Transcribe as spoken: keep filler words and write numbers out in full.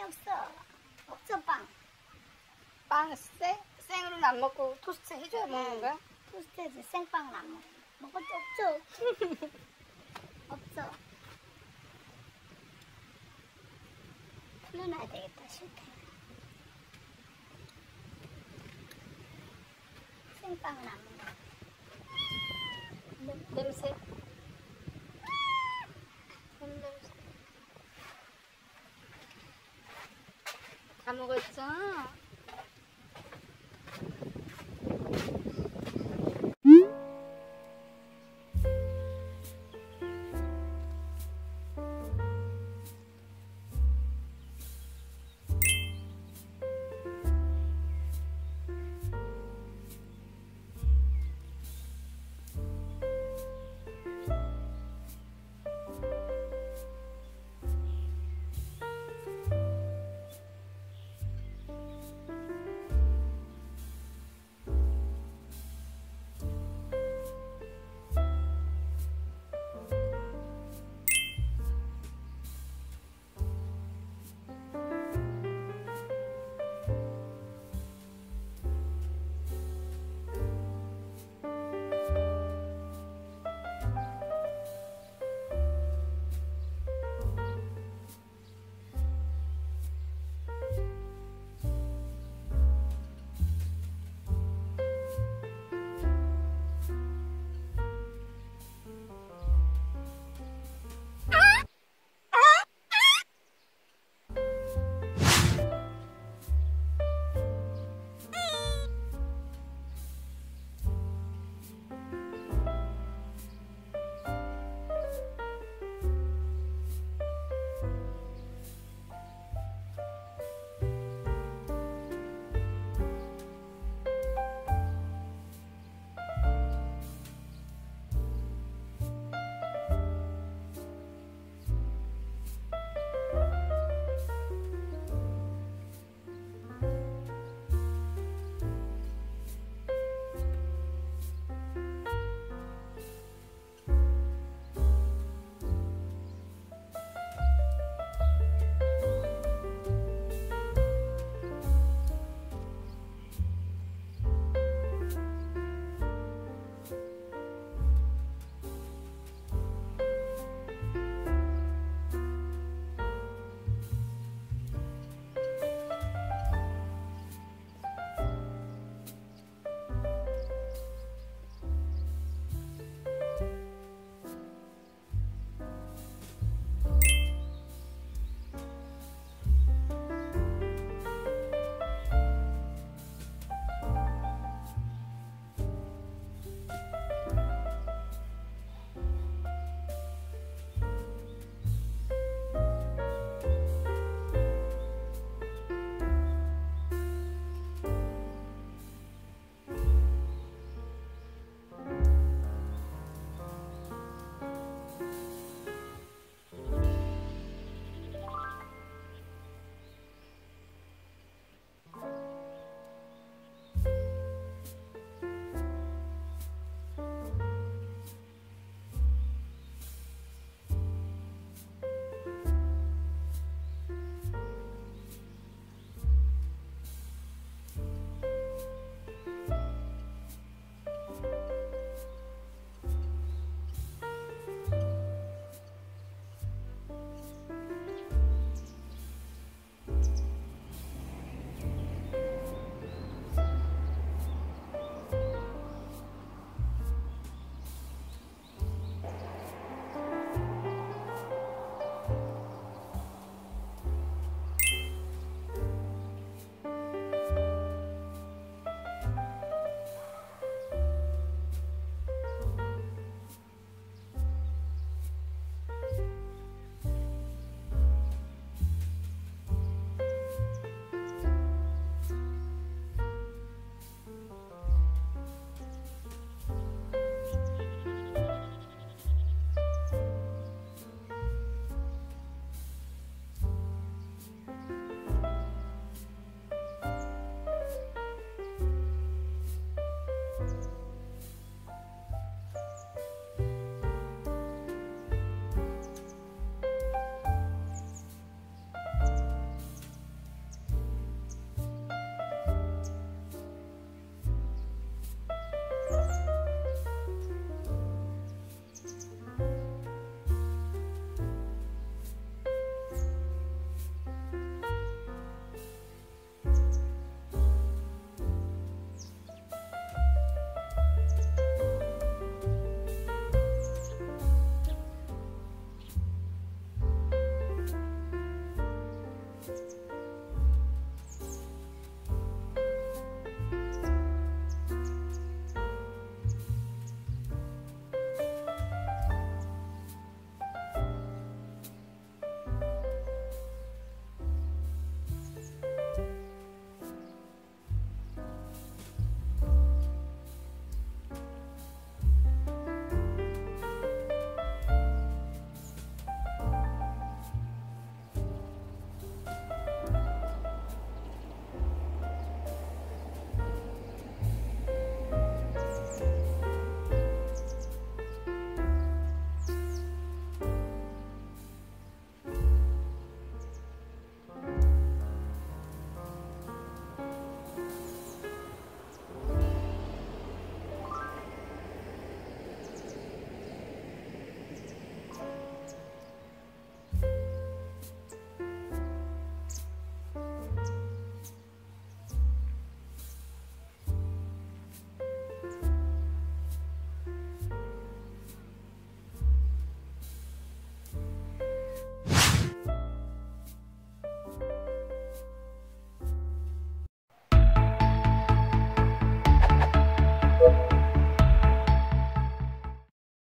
빵이 없어. 없어 빵. 빵 생? 생으로는 안 먹고 토스트 해줘야 응. 먹는 거야? 토스트에서 생빵은 안 먹어. 먹을 게 없죠. 없어. 풀어놔야 되겠다. 실패. 생빵은 안 먹어. 냄새? 냄새. 다 먹었죠?